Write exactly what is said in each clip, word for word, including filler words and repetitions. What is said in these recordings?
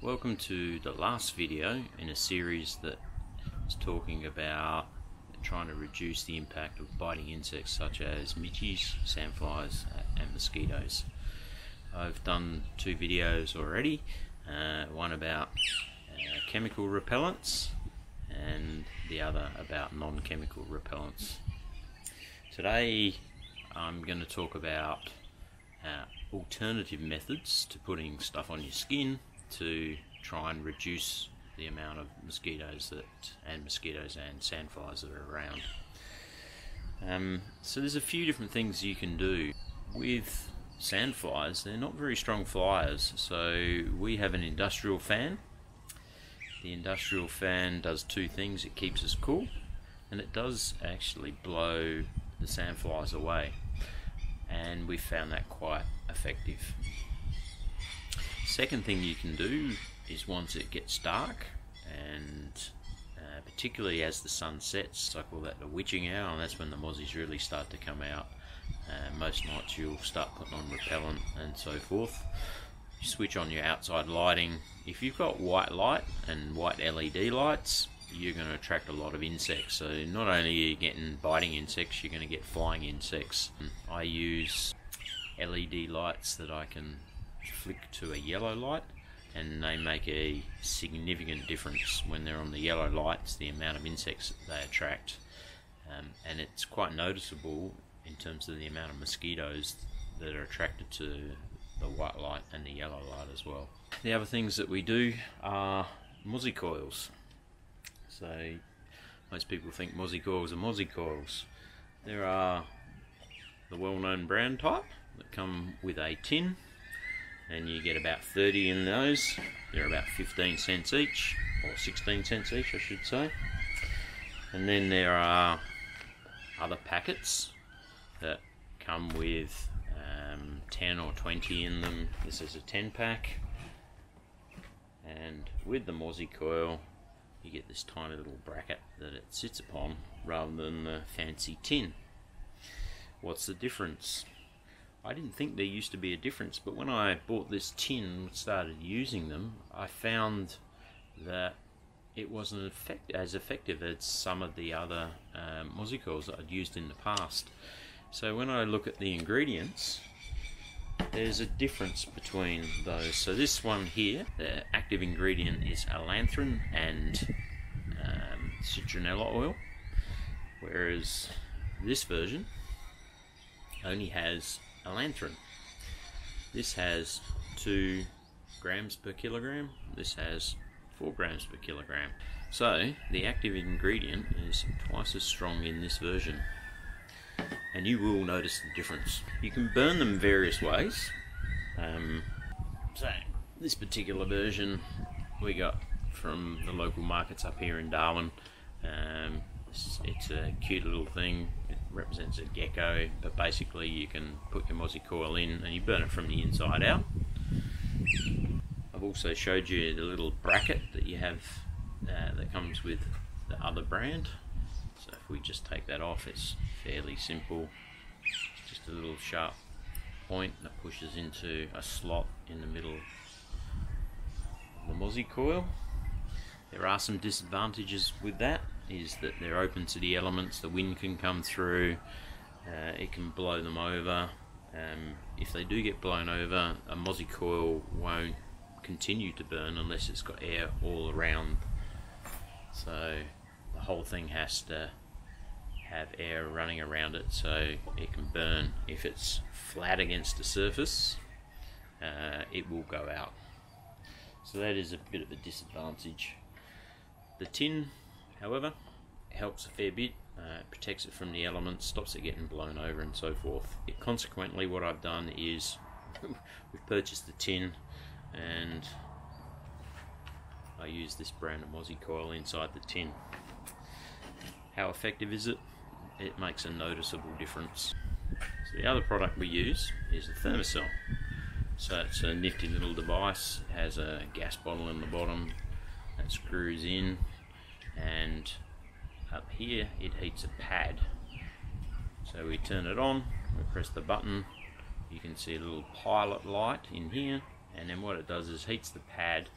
Welcome to the last video in a series that is talking about trying to reduce the impact of biting insects such as midges, sandflies and mosquitoes. I've done two videos already, uh, one about uh, chemical repellents and the other about non-chemical repellents. Today I'm going to talk about uh, alternative methods to putting stuff on your skin to try and reduce the amount of mosquitoes that and mosquitoes and sandflies that are around. Um, so there's a few different things you can do. With sandflies, they're not very strong flyers, so we have an industrial fan. The industrial fan does two things: it keeps us cool and it does actually blow the sandflies away, and we found that quite effective. Second thing you can do is, once it gets dark, and uh, particularly as the sun sets, I call that the witching hour, and that's when the mozzies really start to come out. Uh, most nights you'll start putting on repellent and so forth. You switch on your outside lighting. If you've got white light and white L E D lights, you're going to attract a lot of insects. So not only are you getting biting insects, you're going to get flying insects. I use L E D lights that I can flick to a yellow light, and they make a significant difference. When they're on the yellow lights, the amount of insects that they attract, um, and it's quite noticeable in terms of the amount of mosquitoes that are attracted to the white light and the yellow light as well. The other things that we do are mozzie coils. So most people think mozzie coils are mozzie coils. There are the well-known brown type that come with a tin, and you get about thirty in those. They're about fifteen cents each, or sixteen cents each I should say. And then there are other packets that come with um, ten or twenty in them. This is a ten pack, and with the mozzie coil you get this tiny little bracket that it sits upon rather than the fancy tin. What's the difference? I didn't think there used to be a difference, but when I bought this tin and started using them, I found that it wasn't effect as effective as some of the other um, mozzie coils that I'd used in the past. So when I look at the ingredients, there's a difference between those. So this one here, the active ingredient is allethrin and um, citronella oil, whereas this version only has a lantern. This has two grams per kilogram, this has four grams per kilogram. So the active ingredient is twice as strong in this version, and you will notice the difference. You can burn them various ways. Um, so this particular version we got from the local markets up here in Darwin. Um, it's, it's a cute little thing. Represents a gecko, but basically you can put your mozzie coil in and you burn it from the inside out. I've also showed you the little bracket that you have uh, that comes with the other brand. So if we just take that off, it's fairly simple. It's just a little sharp point that pushes into a slot in the middle of the mozzie coil. There are some disadvantages with that, is that they're open to the elements, the wind can come through, uh, it can blow them over. Um, if they do get blown over, a mozzie coil won't continue to burn unless it's got air all around. So the whole thing has to have air running around it so it can burn. If it's flat against the surface, uh, it will go out. So that is a bit of a disadvantage. The tin, however, helps a fair bit, uh, protects it from the elements, stops it getting blown over and so forth. It, consequently, what I've done is we've purchased the tin, and I use this brand of mozzie coil inside the tin. How effective is it? It makes a noticeable difference. So the other product we use is the ThermaCELL. So it's a nifty little device. It has a gas bottle in the bottom that screws in, and up here it heats a pad. So we turn it on, we press the button, you can see a little pilot light in here, and then what it does is heats the pad,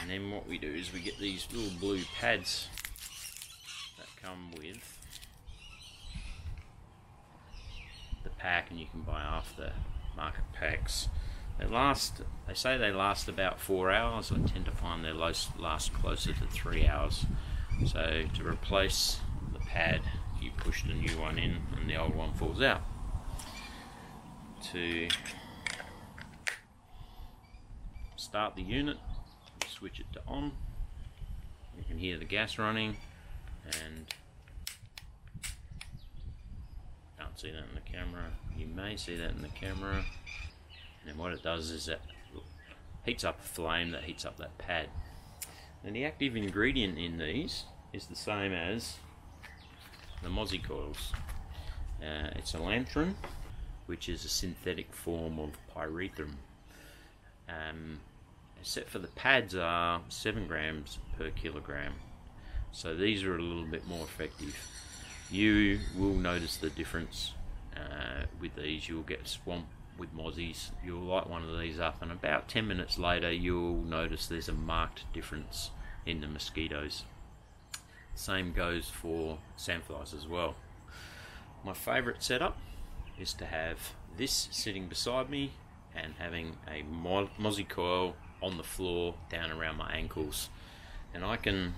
and then what we do is we get these little blue pads that come with the pack, and you can buy off the market packs. They last, they say they last about four hours. I tend to find they last closer to three hours. So to replace the pad, you push the new one in and the old one falls out. To start the unit, switch it to on. You can hear the gas running, and can't see that in the camera. You may see that in the camera. And then what it does is it heats up a flame that heats up that pad. And the active ingredient in these is the same as the mozzie coils. Uh, it's a lantern, which is a synthetic form of pyrethrum. Um, except for the pads are seven grams per kilogram. So these are a little bit more effective. You will notice the difference uh, with these. You'll get swamped with mozzies. You'll light one of these up, and about ten minutes later you'll notice there's a marked difference in the mosquitoes. Same goes for sandflies as well. My favourite setup is to have this sitting beside me and having a mo mozzie coil on the floor down around my ankles, and I can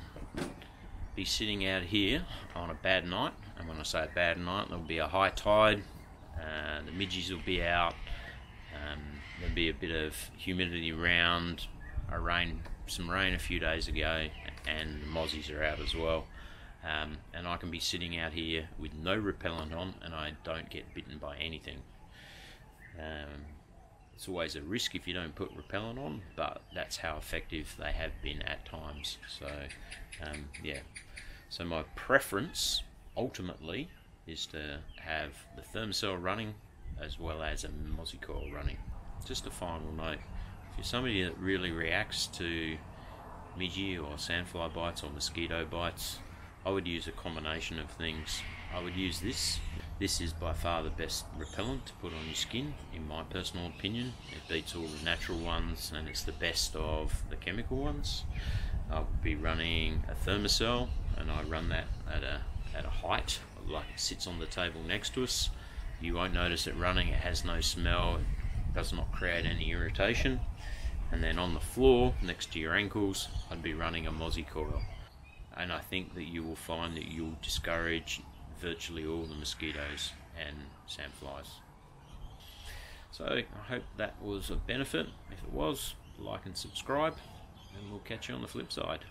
be sitting out here on a bad night, and when I say a bad night, there'll be a high tide, uh, the midges will be out, um, there'll be a bit of humidity around, a rain, some rain a few days ago, and the mozzies are out as well, um, and I can be sitting out here with no repellent on and I don't get bitten by anything. Um, it's always a risk if you don't put repellent on, but that's how effective they have been at times. So um, yeah, so my preference ultimately is to have the ThermaCELL running as well as a mozzie coil running. Just a final note, if you're somebody that really reacts to midge or sandfly bites or mosquito bites, I would use a combination of things. I would use this. This is by far the best repellent to put on your skin, in my personal opinion. It beats all the natural ones, and it's the best of the chemical ones. I'll be running a ThermaCELL, and I run that at a, at a height, like it sits on the table next to us. You won't notice it running, it has no smell, it does not create any irritation. And then on the floor, next to your ankles, I'd be running a mozzie coil. And I think that you will find that you'll discourage virtually all the mosquitoes and sandflies. So I hope that was of benefit. If it was, like and subscribe, and we'll catch you on the flip side.